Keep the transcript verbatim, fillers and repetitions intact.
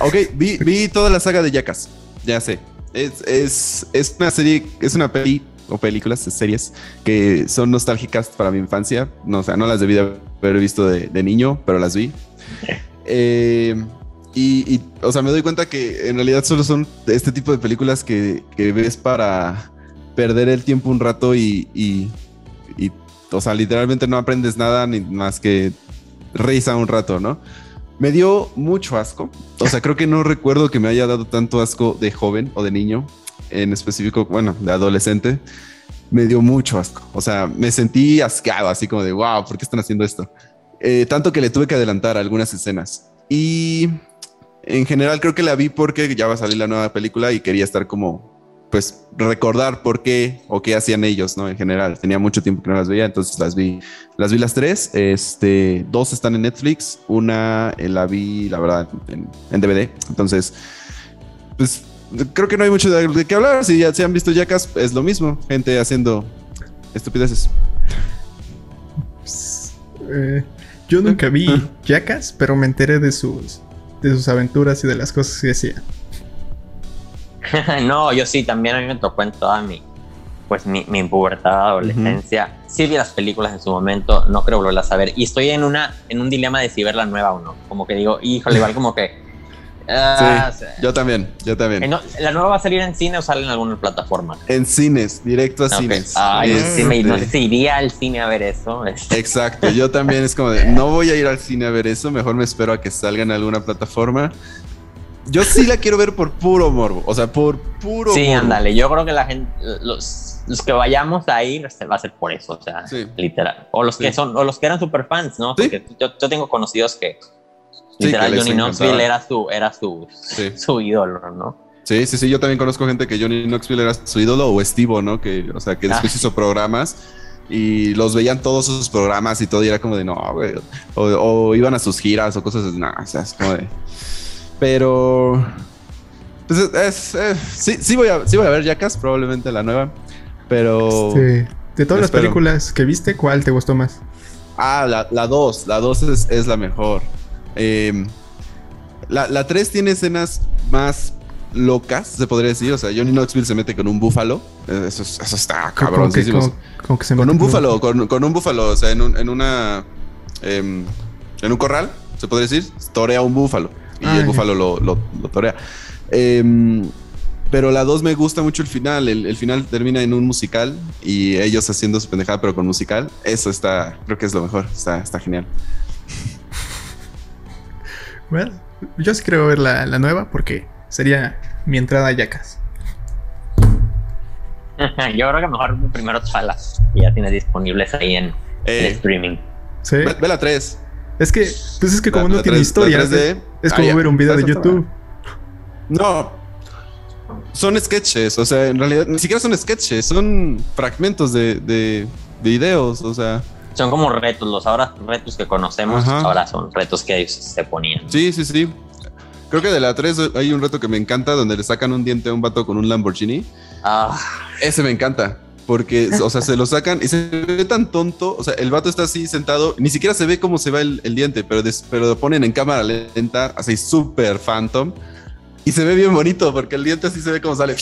Ok, vi, vi toda la saga de Jackass. Ya sé. Es, es, es una serie, es una peli o películas, series que son nostálgicas para mi infancia. No, o sea, no las debí de haber visto de, de niño, pero las vi. Eh, y, y, o sea, me doy cuenta que en realidad solo son este tipo de películas que, que ves para perder el tiempo un rato y, y, y, o sea, literalmente no aprendes nada ni más que reír un rato, ¿no? Me dio mucho asco. O sea, creo que no recuerdo que me haya dado tanto asco de joven o de niño, en específico, bueno, de adolescente. Me dio mucho asco. O sea, me sentí asqueado, así como de, wow, ¿por qué están haciendo esto? Eh, tanto que le tuve que adelantar algunas escenas. Y en general creo que la vi porque ya va a salir la nueva película y quería estar como, pues, recordar por qué o qué hacían ellos, ¿no? En general. Tenía mucho tiempo que no las veía, entonces las vi. Las vi las tres. Este, dos están en Netflix. Una eh, la vi, la verdad, en, en D V D. Entonces, pues, creo que no hay mucho de, de qué hablar. Si ya se han visto Jackass, es lo mismo. Gente haciendo estupideces. Pues, eh, yo nunca vi Jackass, pero me enteré de sus, de sus aventuras y de las cosas que hacía. No, yo sí, también a mí me tocó en toda mi, pues, mi, mi pubertad, adolescencia. Uh-huh. Sí vi las películas en su momento, no creo volverlas a ver. Y estoy en, una, en un dilema de si ver la nueva o no. Como que digo, híjole, igual como que... Uh, sí, yo también, yo también. Eh, no, ¿la nueva va a salir en cine o sale en alguna plataforma? En cines, directo a okay. cines. Ay, es, sí me, no sé si iría al cine a ver eso. Exacto, yo también es como de, no voy a ir al cine a ver eso, mejor me espero a que salga en alguna plataforma. Yo sí la quiero ver por puro morbo, o sea, por puro sí, morbo. Sí, ándale, yo creo que la gente, los, los que vayamos a ir, va a ser por eso, o sea, sí. literal. O los, sí. que son, o los que eran super fans, ¿no? Sí. Porque yo, yo tengo conocidos que, sí, literal, que Johnny Knoxville era su, era su, sí. su ídolo, ¿no? Sí, sí, sí, yo también conozco gente que Johnny Knoxville era su ídolo, o Steve, ¿no? Que, o sea, que después ah. hizo programas y los veían todos sus programas y todo, y era como de, no, güey, o, o iban a sus giras o cosas así, nada, o sea, es como de... Pero pues es, es, es, sí, sí, voy a, sí voy a ver Jackass, probablemente la nueva. Pero este, de todas las películas que viste, ¿cuál te gustó más? Ah, la dos. La dos es, es la mejor. eh, La tres tiene escenas más locas, se podría decir. O sea, Johnny Knoxville se mete con un búfalo. Eso, eso está cabroncísimo. ¿Cómo que, cómo, cómo que se con un búfalo, con, con un búfalo. O sea, en, un, en una eh, en un corral, se podría decir. Torea un búfalo y ah, el búfalo sí. lo, lo, lo torea. Eh, pero la dos me gusta mucho el final. El, el final termina en un musical y ellos haciendo su pendejada, pero con musical. Eso está, creo que es lo mejor. Está, está genial. Bueno, yo sí creo ver la, la nueva porque sería mi entrada a Jackass. Yo creo que mejor primero salas que ya tienes disponibles ahí en, eh, en streaming. Sí. Ve, ve la tres. Es que, pues es que como la, no la tiene tres, historia, es, de, es como ah, ver un video de YouTube. No, son sketches, o sea, en realidad ni siquiera son sketches, son fragmentos de, de, de videos, o sea. Son como retos, los ahora retos que conocemos, ajá. ahora son retos que ellos se ponían. Sí, sí, sí. Creo que de la tres hay un reto que me encanta donde le sacan un diente a un vato con un Lamborghini. Ah. Ese me encanta. Porque, o sea, se lo sacan y se ve tan tonto. O sea, el vato está así sentado. Ni siquiera se ve cómo se va el, el diente, pero, des, pero lo ponen en cámara lenta, así súper phantom. Y se ve bien bonito porque el diente así se ve como sale.